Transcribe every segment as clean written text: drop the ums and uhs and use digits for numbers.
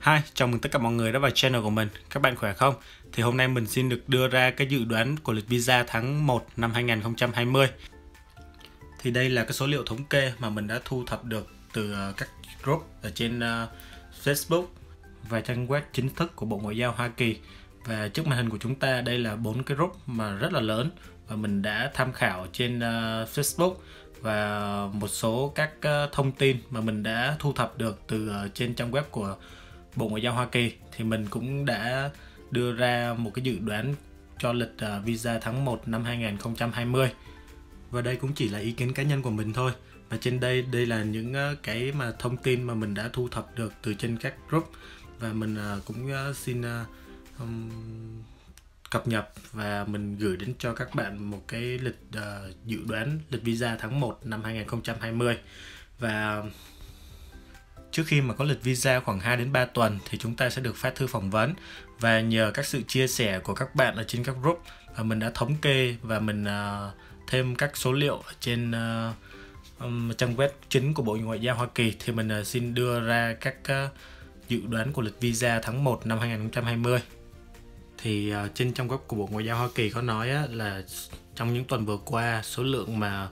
Hi, chào mừng tất cả mọi người đã vào channel của mình. Các bạn khỏe không? Thì hôm nay mình xin được đưa ra cái dự đoán của lịch visa tháng 1 năm 2020. Thì đây là cái số liệu thống kê mà mình đã thu thập được từ các group ở trên Facebook và trang web chính thức của Bộ Ngoại giao Hoa Kỳ. Và trước màn hình của chúng ta đây là 4 cái group mà rất là lớn và mình đã tham khảo trên Facebook và một số các thông tin mà mình đã thu thập được từ trên trang web của Bộ Ngoại giao Hoa Kỳ. Thì mình cũng đã đưa ra một cái dự đoán cho lịch visa tháng 1 năm 2020. Và đây cũng chỉ là ý kiến cá nhân của mình thôi. Và trên đây là những cái mà thông tin mà mình đã thu thập được từ trên các group. Và mình cũng xin cập nhật và mình gửi đến cho các bạn một cái lịch dự đoán lịch visa tháng 1 năm 2020. Và trước khi mà có lịch visa khoảng 2 đến 3 tuần thì chúng ta sẽ được phát thư phỏng vấn, và nhờ các sự chia sẻ của các bạn ở trên các group mình đã thống kê và mình thêm các số liệu ở trên trang web chính của Bộ Ngoại giao Hoa Kỳ. Thì mình xin đưa ra các dự đoán của lịch visa tháng 1 năm 2020. Thì trên trang web của Bộ Ngoại giao Hoa Kỳ có nói là trong những tuần vừa qua số lượng mà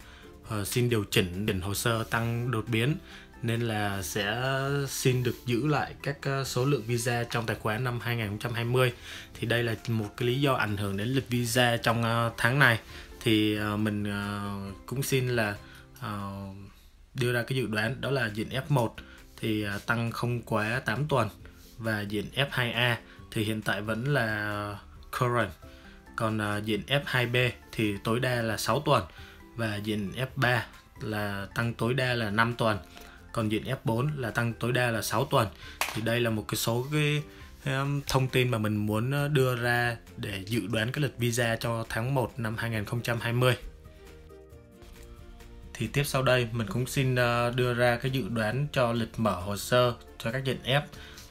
xin điều chỉnh hồ sơ tăng đột biến, nên là sẽ xin được giữ lại các số lượng visa trong tài khoản năm 2020. Thì đây là một cái lý do ảnh hưởng đến lịch visa trong tháng này. Thì mình cũng xin là đưa ra cái dự đoán đó là diện F1 thì tăng không quá 8 tuần, và diện F2A thì hiện tại vẫn là current, còn diện F2B thì tối đa là 6 tuần, và diện F3 là tăng tối đa là 5 tuần, còn diện F4 là tăng tối đa là 6 tuần. Thì đây là một cái số cái thông tin mà mình muốn đưa ra để dự đoán cái lịch visa cho tháng 1 năm 2020. Thì tiếp sau đây mình cũng xin đưa ra cái dự đoán cho lịch mở hồ sơ cho các diện F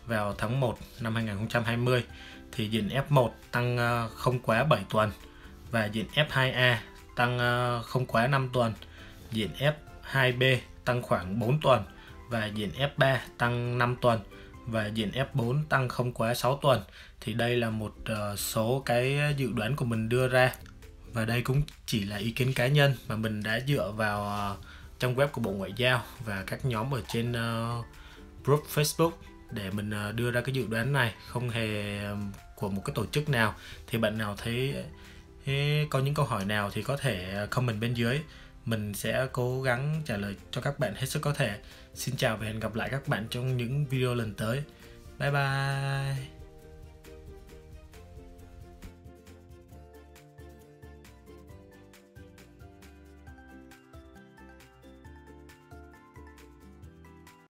vào tháng 1 năm 2020. Thì diện F1 tăng không quá 7 tuần, và diện F2A tăng không quá 5 tuần, diện F2B tăng khoảng 4 tuần, và diện F3 tăng 5 tuần, và diện F4 tăng không quá 6 tuần. Thì đây là một số cái dự đoán của mình đưa ra. Và đây cũng chỉ là ý kiến cá nhân mà mình đã dựa vào trang web của Bộ Ngoại giao và các nhóm ở trên group Facebook để mình đưa ra cái dự đoán này, không hề của một cái tổ chức nào. Thì bạn nào thấy có những câu hỏi nào thì có thể comment bên dưới. Mình sẽ cố gắng trả lời cho các bạn hết sức có thể. Xin chào và hẹn gặp lại các bạn trong những video lần tới. Bye bye!